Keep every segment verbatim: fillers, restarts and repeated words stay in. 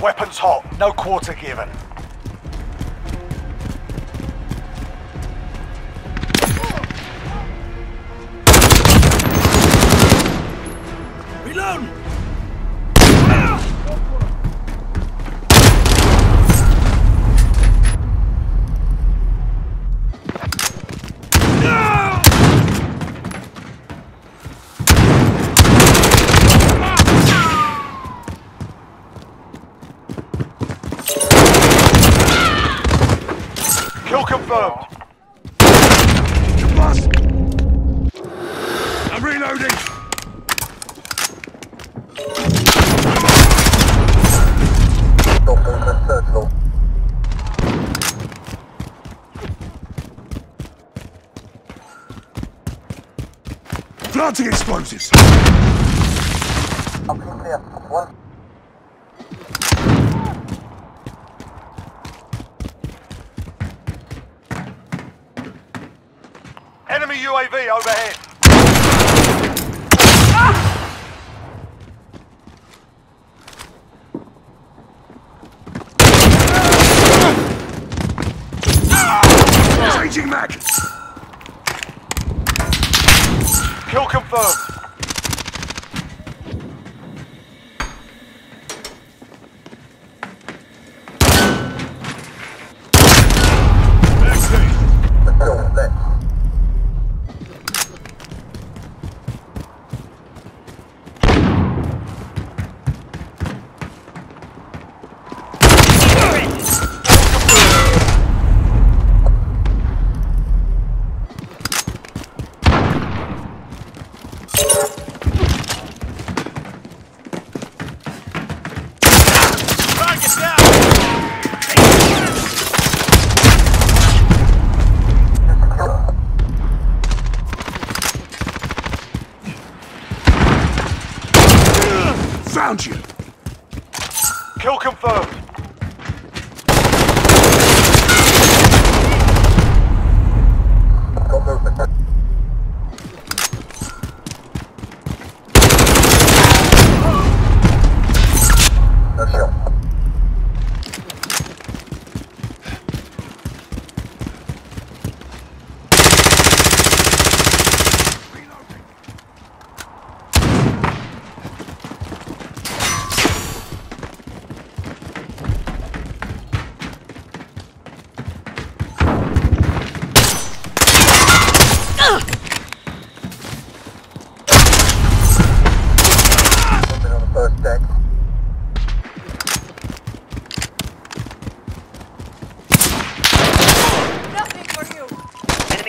Weapons hot, no quarter given. Reload! Kill confirmed. You must. I'm reloading. Planting explosives. I'm clear. One. Enemy U A V overhead. Ah! Ah! Changing mag. Kill confirmed. Found you. Kill confirmed.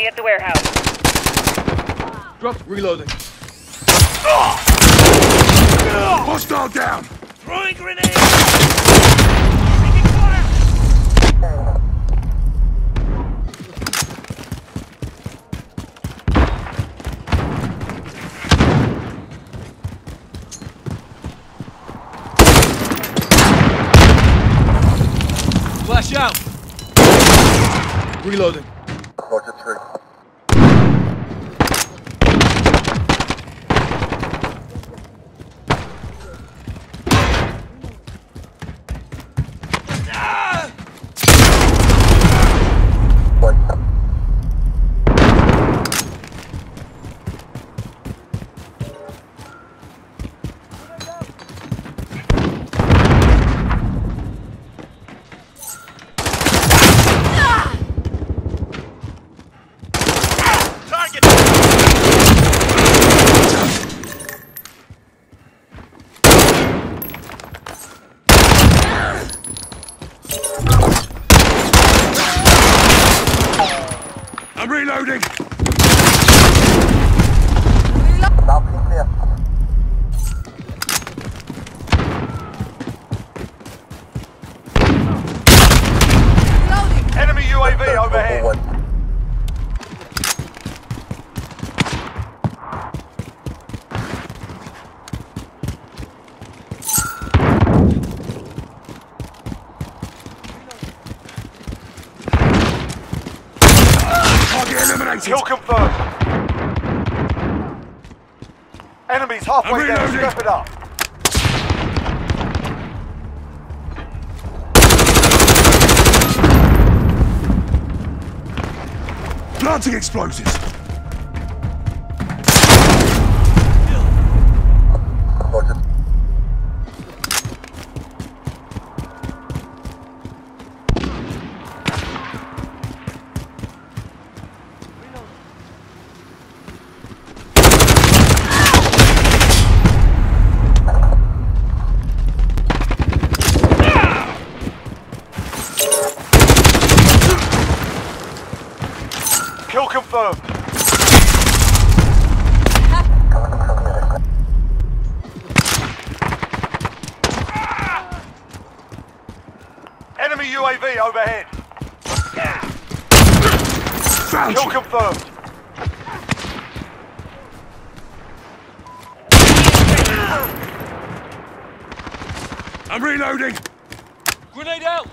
At the warehouse. Drop reloading. Hostile uh, down. Throwing grenade. Taking fire. Flash out. Reloading. Roger three. I'm reloading! Reloading! Enemy U A V overhead! Kill confirmed. Enemies halfway down. Step it up. Planting explosives! Kill confirmed. Enemy U A V overhead. Found Kill you. confirmed. I'm reloading. Grenade out.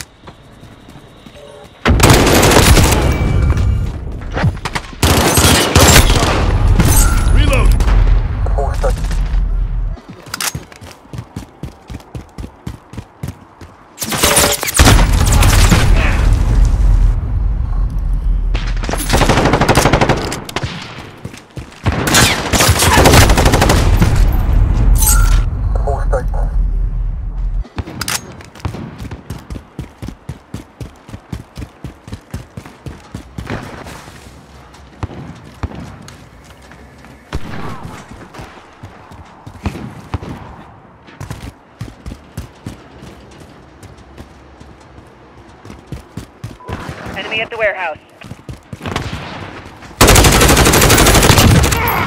Enemy at the warehouse.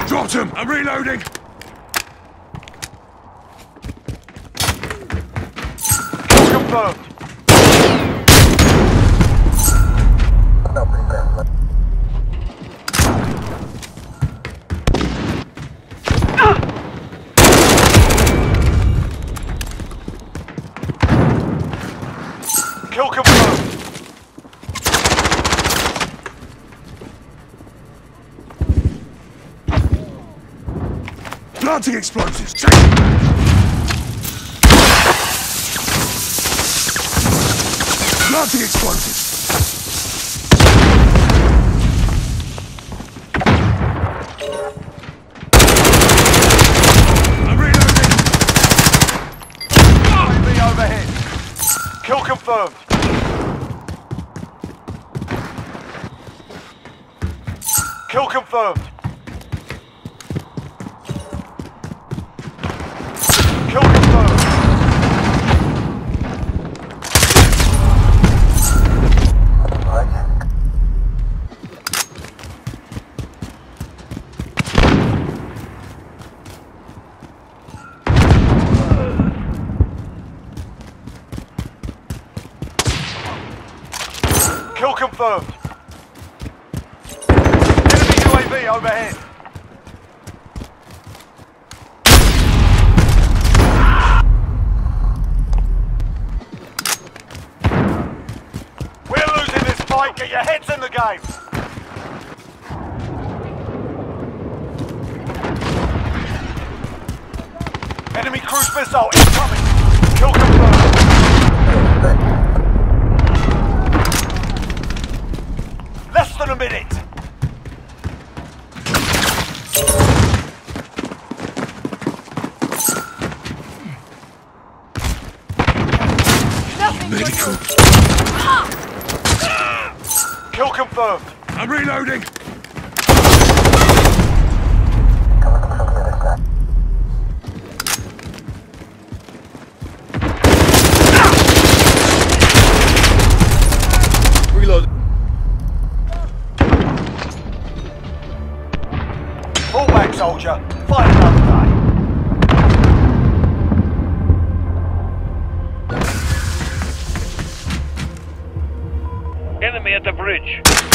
Dropped him! I'm reloading! Confirmed. Kill confirmed. Planting explosives! Check. Planting explosives! I'm reloading! U A V overhead! Kill confirmed! Kill confirmed! Kill confirmed. Kill confirmed. Enemy U A V overhead. Get your heads in the game! Enemy cruise missile incoming! Kill confirmed! Less than a minute! Nothing Medical! Ah! Kill confirmed. I'm reloading. Reload. Fall back, soldier. Fight another day. Enemy at the bridge.